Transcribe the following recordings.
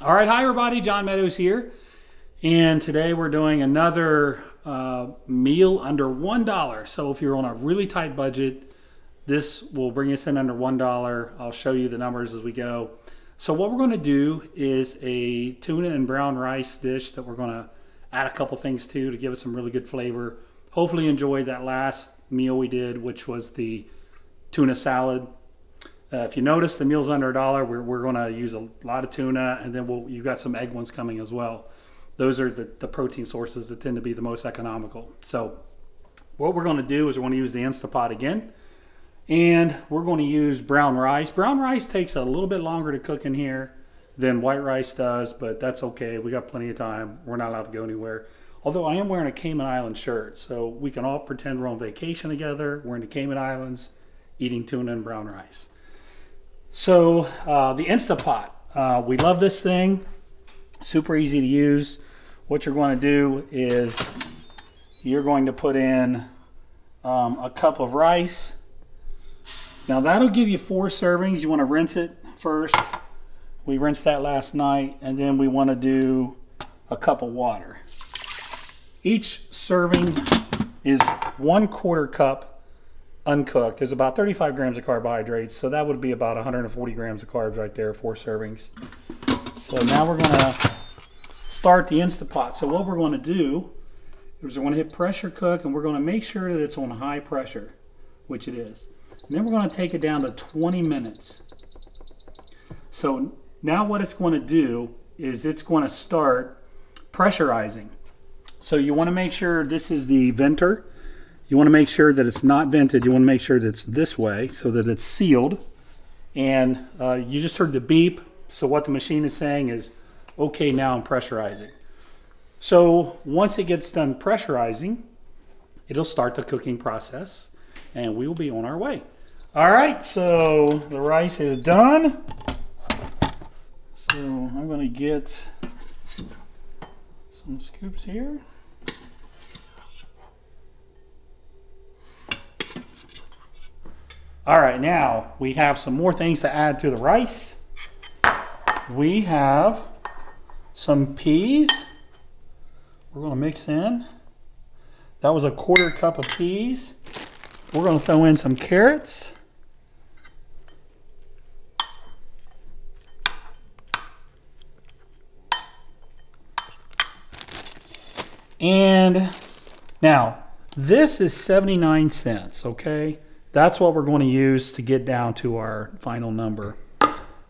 All right, hi everybody, John Meadows here, and today we're doing another meal under $1. So if you're on a really tight budget, this will bring us in under $1. I'll show you the numbers as we go. So what we're going to do is a tuna and brown rice dish that we're going to add a couple things to give us some really good flavor. Hopefully you enjoyed that last meal we did, which was the tuna salad. If you notice, the meal's under $1. We're going to use a lot of tuna, and then you've got some egg ones coming as well. Those are the protein sources that tend to be the most economical. So what we're going to do is we're going to use the Instant Pot again, and we're going to use brown rice. Brown rice takes a little bit longer to cook in here than white rice does, but that's okay. We got plenty of time. We're not allowed to go anywhere. Although I am wearing a Cayman Islands shirt, so we can all pretend we're on vacation together. We're in the Cayman Islands eating tuna and brown rice. So the Instant Pot, we love this thing, super easy to use. What you're going to do is you're going to put in a cup of rice. Now that'll give you 4 servings. You want to rinse it first. We rinsed that last night, and then we want to do a cup of water. Each serving is 1/4 cup. Uncooked. There's about 35 grams of carbohydrates, so that would be about 140 grams of carbs right there, 4 servings. So now we're going to start the Instant Pot. So what we're going to do is we're going to hit pressure cook, and we're going to make sure that it's on high pressure, which it is. And then we're going to take it down to 20 minutes. So now what it's going to do is it's going to start pressurizing. So you want to make sure this is the venter. You want to make sure that it's not vented. You want to make sure that it's this way so that it's sealed. And you just heard the beep. So what the machine is saying is, okay, now I'm pressurizing. So once it gets done pressurizing, it'll start the cooking process and we will be on our way. All right, so the rice is done. So I'm going to get some scoops here. All right, now we have some more things to add to the rice. We have some peas we're gonna mix in. That was 1/4 cup of peas. We're gonna throw in some carrots. And now this is 79 cents, okay? That's what we're going to use to get down to our final number.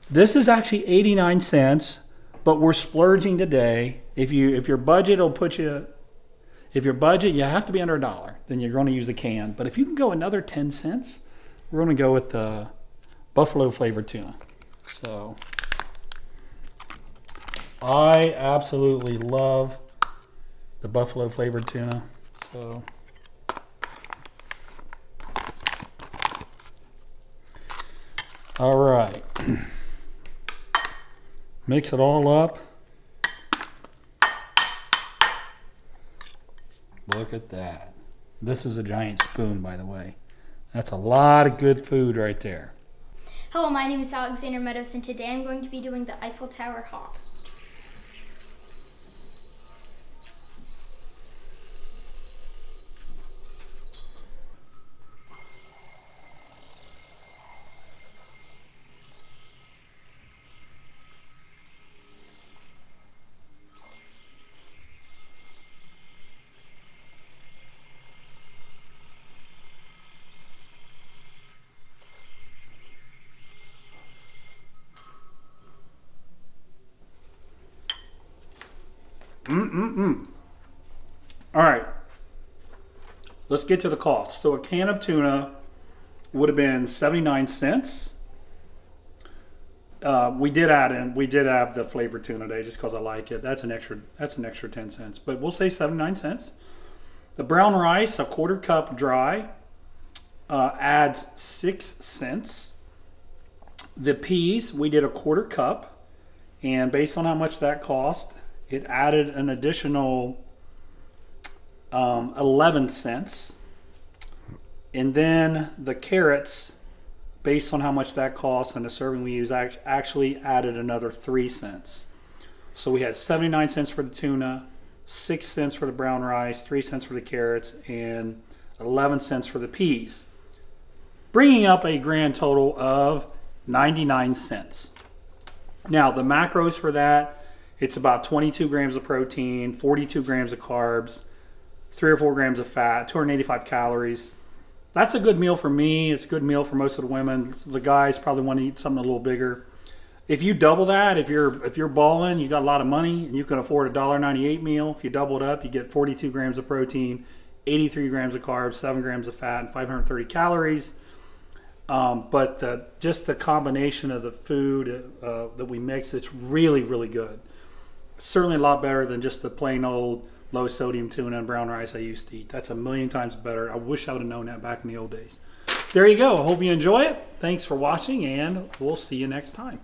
This is actually 89 cents, but we're splurging today. If your budget, you have to be under $1, then you're going to use the can. But if you can go another 10 cents, we're going to go with the buffalo flavored tuna. So I absolutely love the buffalo flavored tuna. So all right, mix it all up. Look at that. This is a giant spoon, by the way. That's a lot of good food right there. Hello, my name is Alexander Meadows, and today I'm going to be doing the Eiffel Tower hop. All right, let's get to the cost. So a can of tuna would have been 79 cents. We did have the flavored tuna today just because I like it. That's an extra 10 cents, but we'll say 79 cents. The brown rice, 1/4 cup dry, adds 6 cents. The peas, we did 1/4 cup, and based on how much that cost, it added an additional 11 cents. And then the carrots, based on how much that costs and the serving we use, actually added another 3 cents. So we had 79 cents for the tuna, 6 cents for the brown rice, 3 cents for the carrots, and 11 cents for the peas, bringing up a grand total of 99 cents. Now the macros for that, it's about 22 grams of protein, 42 grams of carbs, 3 or 4 grams of fat, 285 calories. That's a good meal for me. It's a good meal for most of the women. The guys probably want to eat something a little bigger. If you double that, if you're balling, you got a lot of money and you can afford a $1.98 meal. If you double it up, you get 42 grams of protein, 83 grams of carbs, 7 grams of fat, and 530 calories. But just the combination of the food that we mix, it's really, really good. Certainly a lot better than just the plain old low sodium tuna and brown rice I used to eat. That's a million times better. I wish I would have known that back in the old days. There you go. I hope you enjoy it. Thanks for watching, and we'll see you next time.